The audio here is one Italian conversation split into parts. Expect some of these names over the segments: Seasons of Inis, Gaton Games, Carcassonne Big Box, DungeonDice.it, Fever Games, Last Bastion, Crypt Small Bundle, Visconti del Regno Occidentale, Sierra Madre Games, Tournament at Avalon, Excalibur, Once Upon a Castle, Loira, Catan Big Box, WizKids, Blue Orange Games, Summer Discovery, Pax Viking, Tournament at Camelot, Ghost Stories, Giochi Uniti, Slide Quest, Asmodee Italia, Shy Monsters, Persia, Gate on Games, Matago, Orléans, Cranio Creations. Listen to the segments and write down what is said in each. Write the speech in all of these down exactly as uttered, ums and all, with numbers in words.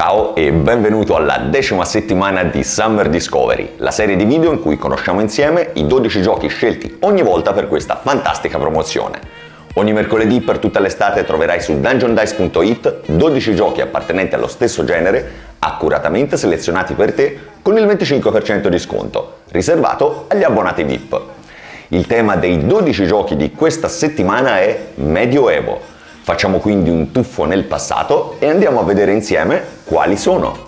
Ciao e benvenuto alla decima settimana di Summer Discovery, la serie di video in cui conosciamo insieme i dodici giochi scelti ogni volta per questa fantastica promozione. Ogni mercoledì per tutta l'estate troverai su Dungeon Dice punto it dodici giochi appartenenti allo stesso genere, accuratamente selezionati per te con il venticinque per cento di sconto, riservato agli abbonati V I P. Il tema dei dodici giochi di questa settimana è Medioevo. Facciamo quindi un tuffo nel passato e andiamo a vedere insieme quali sono.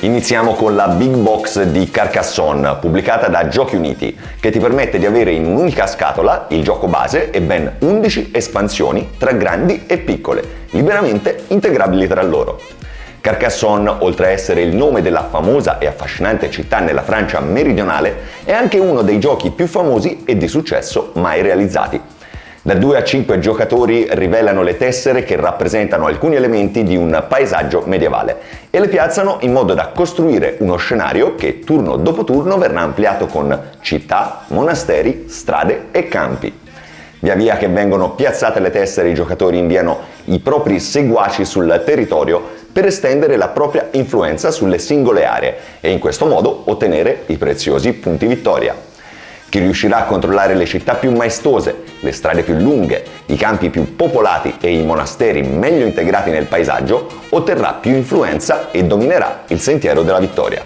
Iniziamo con la Big Box di Carcassonne, pubblicata da Giochi Uniti, che ti permette di avere in un'unica scatola il gioco base e ben undici espansioni tra grandi e piccole, liberamente integrabili tra loro. Carcassonne, oltre a essere il nome della famosa e affascinante città nella Francia meridionale, è anche uno dei giochi più famosi e di successo mai realizzati. Da due a cinque giocatori rivelano le tessere che rappresentano alcuni elementi di un paesaggio medievale e le piazzano in modo da costruire uno scenario che turno dopo turno verrà ampliato con città, monasteri, strade e campi. Via via che vengono piazzate le tessere, i giocatori inviano i propri seguaci sul territorio per estendere la propria influenza sulle singole aree e in questo modo ottenere i preziosi punti vittoria. Chi riuscirà a controllare le città più maestose, le strade più lunghe, i campi più popolati e i monasteri meglio integrati nel paesaggio otterrà più influenza e dominerà il sentiero della vittoria.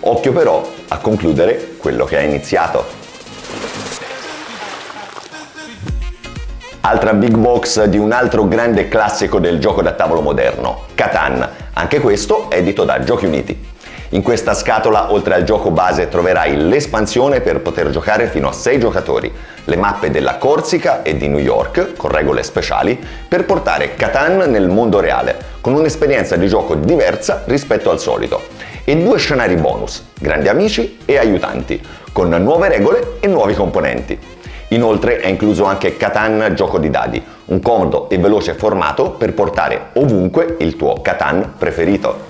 Occhio però a concludere quello che è iniziato. Altra big box di un altro grande classico del gioco da tavolo moderno, Catan, anche questo edito da Giochi Uniti. In questa scatola, oltre al gioco base, troverai l'espansione per poter giocare fino a sei giocatori, le mappe della Corsica e di New York, con regole speciali, per portare Catan nel mondo reale, con un'esperienza di gioco diversa rispetto al solito, e due scenari bonus, grandi amici e aiutanti, con nuove regole e nuovi componenti. Inoltre è incluso anche Catan Gioco di Dadi, un comodo e veloce formato per portare ovunque il tuo Catan preferito.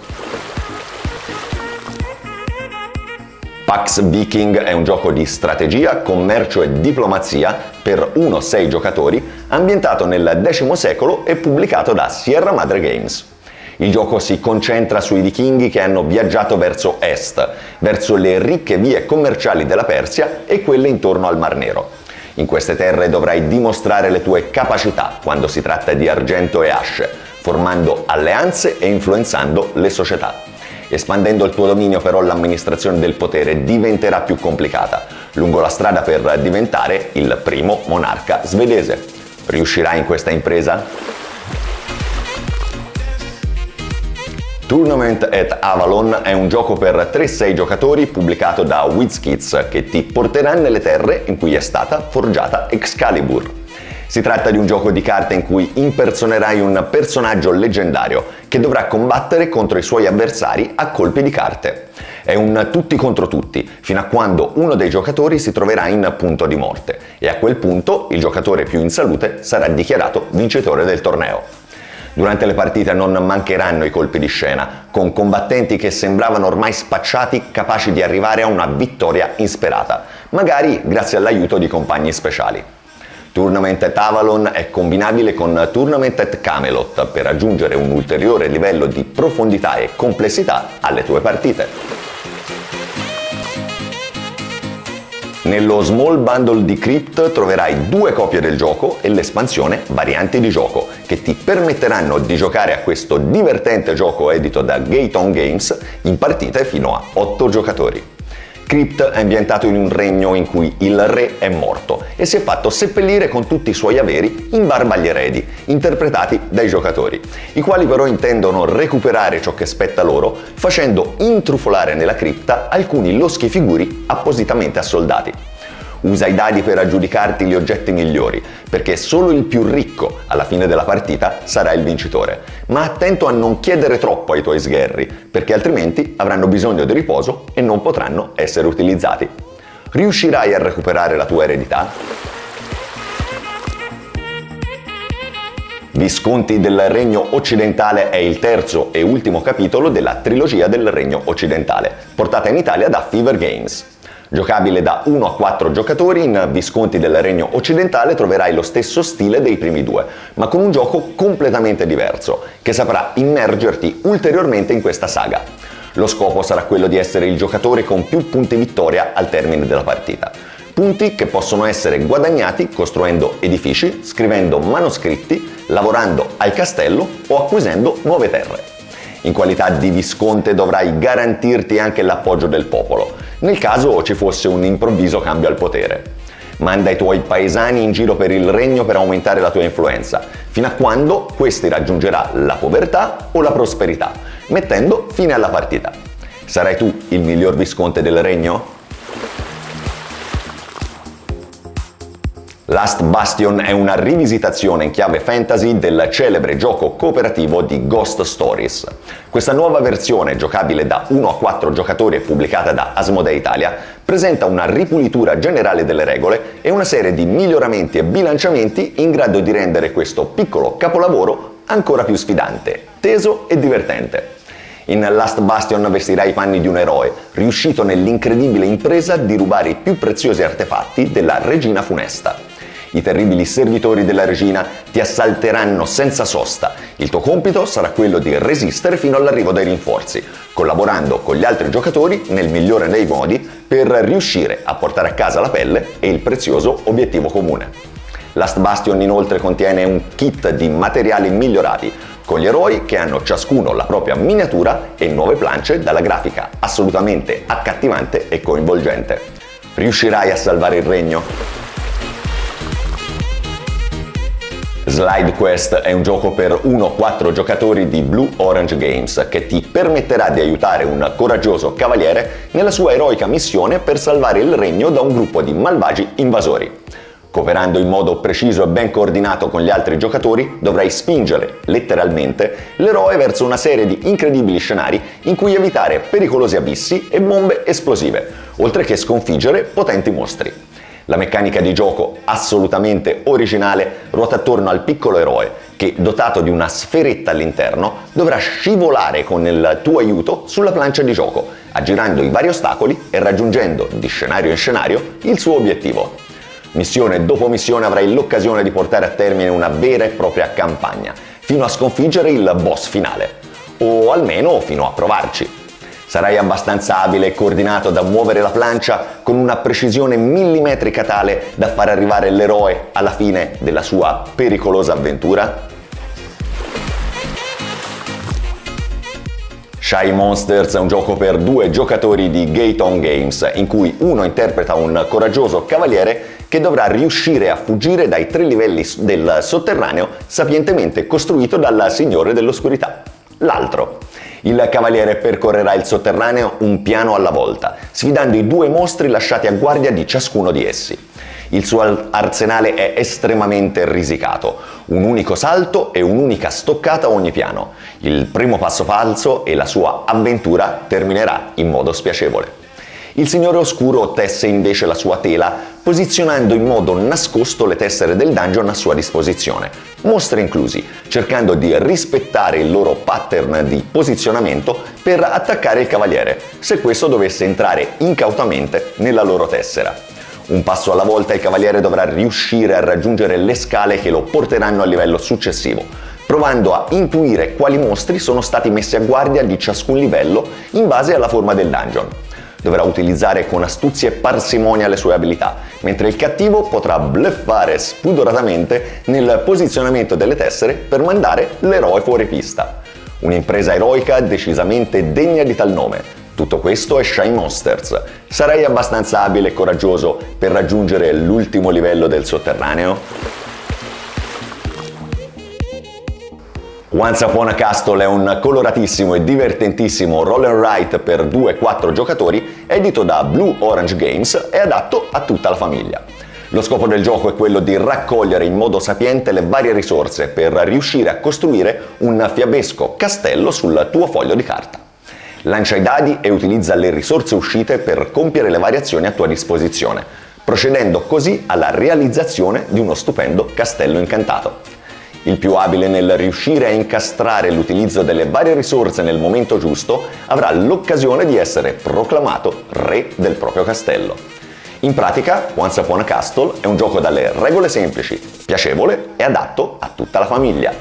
Pax Viking è un gioco di strategia, commercio e diplomazia per uno sei giocatori, ambientato nel decimo secolo e pubblicato da Sierra Madre Games. Il gioco si concentra sui vichinghi che hanno viaggiato verso est, verso le ricche vie commerciali della Persia e quelle intorno al Mar Nero. In queste terre dovrai dimostrare le tue capacità quando si tratta di argento e asce, formando alleanze e influenzando le società. Espandendo il tuo dominio però l'amministrazione del potere diventerà più complicata, lungo la strada per diventare il primo monarca svedese. Riuscirai in questa impresa? Tournament at Avalon è un gioco per tre sei giocatori pubblicato da WizKids che ti porterà nelle terre in cui è stata forgiata Excalibur. Si tratta di un gioco di carte in cui impersonerai un personaggio leggendario che dovrà combattere contro i suoi avversari a colpi di carte. È un tutti contro tutti, fino a quando uno dei giocatori si troverà in punto di morte e a quel punto il giocatore più in salute sarà dichiarato vincitore del torneo. Durante le partite non mancheranno i colpi di scena, con combattenti che sembravano ormai spacciati capaci di arrivare a una vittoria insperata, magari grazie all'aiuto di compagni speciali. Tournament at Avalon è combinabile con Tournament at Camelot per aggiungere un ulteriore livello di profondità e complessità alle tue partite. Nello Small Bundle di Crypt troverai due copie del gioco e l'espansione Varianti di gioco, che ti permetteranno di giocare a questo divertente gioco edito da Gate on Games in partite fino a otto giocatori. Crypt è ambientato in un regno in cui il re è morto e si è fatto seppellire con tutti i suoi averi in barba agli eredi, interpretati dai giocatori, i quali però intendono recuperare ciò che spetta loro facendo intrufolare nella cripta alcuni loschi figuri appositamente assoldati. Usa i dadi per aggiudicarti gli oggetti migliori, perché solo il più ricco alla fine della partita sarà il vincitore, ma attento a non chiedere troppo ai tuoi sgherri, perché altrimenti avranno bisogno di riposo e non potranno essere utilizzati. Riuscirai a recuperare la tua eredità? Visconti del Regno Occidentale è il terzo e ultimo capitolo della trilogia del Regno Occidentale, portata in Italia da Fever Games. Giocabile da uno a quattro giocatori, in Visconti del Regno Occidentale troverai lo stesso stile dei primi due, ma con un gioco completamente diverso, che saprà immergerti ulteriormente in questa saga. Lo scopo sarà quello di essere il giocatore con più punti vittoria al termine della partita. Punti che possono essere guadagnati costruendo edifici, scrivendo manoscritti, lavorando al castello o acquisendo nuove terre. In qualità di visconte dovrai garantirti anche l'appoggio del popolo, nel caso ci fosse un improvviso cambio al potere. Manda i tuoi paesani in giro per il regno per aumentare la tua influenza, fino a quando questi raggiungerà la povertà o la prosperità, mettendo fine alla partita. Sarai tu il miglior visconte del regno? Last Bastion è una rivisitazione in chiave fantasy del celebre gioco cooperativo di Ghost Stories. Questa nuova versione, giocabile da uno a quattro giocatori e pubblicata da Asmodee Italia, presenta una ripulitura generale delle regole e una serie di miglioramenti e bilanciamenti in grado di rendere questo piccolo capolavoro ancora più sfidante, teso e divertente. In Last Bastion vestirà i panni di un eroe, riuscito nell'incredibile impresa di rubare i più preziosi artefatti della Regina Funesta. I terribili servitori della Regina ti assalteranno senza sosta. Il tuo compito sarà quello di resistere fino all'arrivo dei rinforzi, collaborando con gli altri giocatori nel migliore dei modi per riuscire a portare a casa la pelle e il prezioso obiettivo comune. Last Bastion inoltre contiene un kit di materiali migliorati, con gli eroi che hanno ciascuno la propria miniatura e nuove planche dalla grafica assolutamente accattivante e coinvolgente. Riuscirai a salvare il regno? Slide Quest è un gioco per uno a quattro giocatori di Blue Orange Games che ti permetterà di aiutare un coraggioso cavaliere nella sua eroica missione per salvare il regno da un gruppo di malvagi invasori. Cooperando in modo preciso e ben coordinato con gli altri giocatori, dovrai spingere, letteralmente, l'eroe verso una serie di incredibili scenari in cui evitare pericolosi abissi e bombe esplosive, oltre che sconfiggere potenti mostri. La meccanica di gioco, assolutamente originale, ruota attorno al piccolo eroe, che, dotato di una sferetta all'interno, dovrà scivolare con il tuo aiuto sulla plancia di gioco, aggirando i vari ostacoli e raggiungendo, di scenario in scenario, il suo obiettivo. Missione dopo missione avrai l'occasione di portare a termine una vera e propria campagna, fino a sconfiggere il boss finale, o almeno fino a provarci. Sarai abbastanza abile e coordinato da muovere la plancia con una precisione millimetrica tale da far arrivare l'eroe alla fine della sua pericolosa avventura? Shy Monsters è un gioco per due giocatori di Gaton Games, in cui uno interpreta un coraggioso cavaliere che dovrà riuscire a fuggire dai tre livelli del sotterraneo sapientemente costruito dal Signore dell'Oscurità. L'altro. Il cavaliere percorrerà il sotterraneo un piano alla volta, sfidando i due mostri lasciati a guardia di ciascuno di essi. Il suo arsenale è estremamente risicato, un unico salto e un'unica stoccata a ogni piano. Il primo passo falso e la sua avventura terminerà in modo spiacevole. Il Signore Oscuro tesse invece la sua tela, posizionando in modo nascosto le tessere del dungeon a sua disposizione, mostri inclusi, cercando di rispettare il loro pattern di posizionamento per attaccare il cavaliere, se questo dovesse entrare incautamente nella loro tessera. Un passo alla volta il cavaliere dovrà riuscire a raggiungere le scale che lo porteranno al livello successivo, provando a intuire quali mostri sono stati messi a guardia di ciascun livello in base alla forma del dungeon. Dovrà utilizzare con astuzia e parsimonia le sue abilità, mentre il cattivo potrà bluffare spudoratamente nel posizionamento delle tessere per mandare l'eroe fuori pista. Un'impresa eroica decisamente degna di tal nome. Tutto questo è Shy Monsters. Sarai abbastanza abile e coraggioso per raggiungere l'ultimo livello del sotterraneo? Once Upon a Castle è un coloratissimo e divertentissimo roll and write per due a quattro giocatori edito da Blue Orange Games e adatto a tutta la famiglia. Lo scopo del gioco è quello di raccogliere in modo sapiente le varie risorse per riuscire a costruire un fiabesco castello sul tuo foglio di carta. Lancia i dadi e utilizza le risorse uscite per compiere le varie azioni a tua disposizione, procedendo così alla realizzazione di uno stupendo castello incantato. il più abile nel riuscire a incastrare l'utilizzo delle varie risorse nel momento giusto, avrà l'occasione di essere proclamato re del proprio castello. In pratica, Once Upon a Castle è un gioco dalle regole semplici, piacevole e adatto a tutta la famiglia.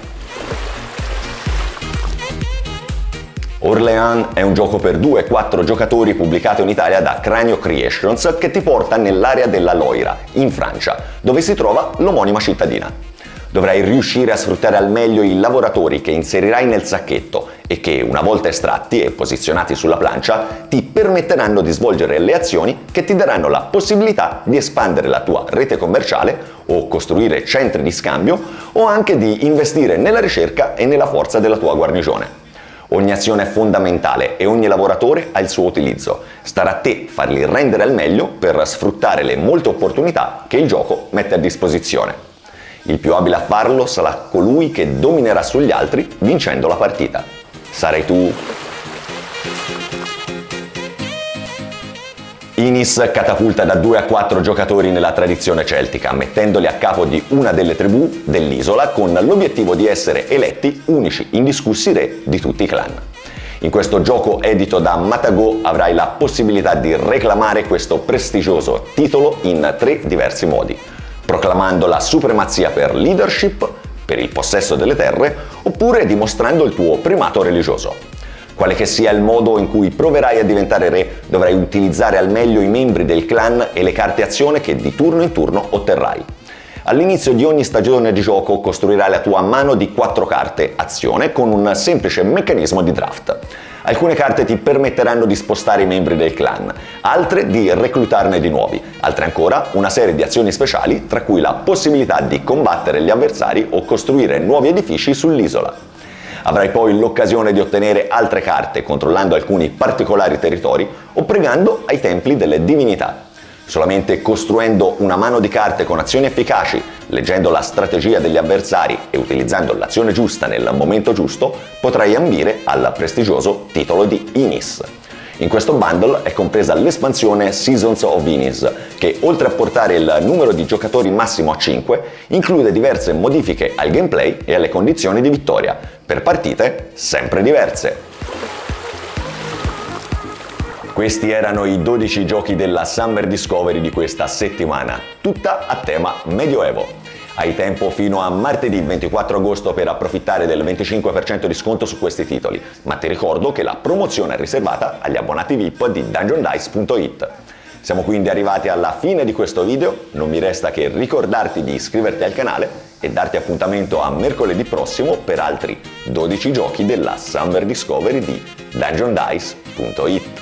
Orléans è un gioco per due quattro giocatori pubblicato in Italia da Cranio Creations che ti porta nell'area della Loira, in Francia, dove si trova l'omonima cittadina. Dovrai riuscire a sfruttare al meglio i lavoratori che inserirai nel sacchetto e che, una volta estratti e posizionati sulla plancia, ti permetteranno di svolgere le azioni che ti daranno la possibilità di espandere la tua rete commerciale o costruire centri di scambio o anche di investire nella ricerca e nella forza della tua guarnigione. Ogni azione è fondamentale e ogni lavoratore ha il suo utilizzo. Starà a te farli rendere al meglio per sfruttare le molte opportunità che il gioco mette a disposizione. Il più abile a farlo sarà colui che dominerà sugli altri vincendo la partita. Sarai tu? Inis catapulta da due a quattro giocatori nella tradizione celtica, mettendoli a capo di una delle tribù dell'isola con l'obiettivo di essere eletti unici indiscussi re di tutti i clan. In questo gioco edito da Matago avrai la possibilità di reclamare questo prestigioso titolo in tre diversi modi, proclamando la supremazia per leadership, per il possesso delle terre, oppure dimostrando il tuo primato religioso. Quale che sia il modo in cui proverai a diventare re, dovrai utilizzare al meglio i membri del clan e le carte azione che di turno in turno otterrai. All'inizio di ogni stagione di gioco costruirai la tua mano di quattro carte azione con un semplice meccanismo di draft. Alcune carte ti permetteranno di spostare i membri del clan, altre di reclutarne di nuovi, altre ancora una serie di azioni speciali tra cui la possibilità di combattere gli avversari o costruire nuovi edifici sull'isola. Avrai poi l'occasione di ottenere altre carte controllando alcuni particolari territori o pregando ai templi delle divinità. Solamente costruendo una mano di carte con azioni efficaci, leggendo la strategia degli avversari e utilizzando l'azione giusta nel momento giusto, potrai ambire al prestigioso titolo di Inis. In questo bundle è compresa l'espansione Seasons of Inis, che oltre a portare il numero di giocatori massimo a cinque, include diverse modifiche al gameplay e alle condizioni di vittoria, per partite sempre diverse. Questi erano i dodici giochi della Summer Discovery di questa settimana, tutta a tema medioevo. Hai tempo fino a martedì ventiquattro agosto per approfittare del venticinque per cento di sconto su questi titoli, ma ti ricordo che la promozione è riservata agli abbonati V I P di Dungeon Dice punto it. Siamo quindi arrivati alla fine di questo video, non mi resta che ricordarti di iscriverti al canale e darti appuntamento a mercoledì prossimo per altri dodici giochi della Summer Discovery di Dungeon Dice punto it.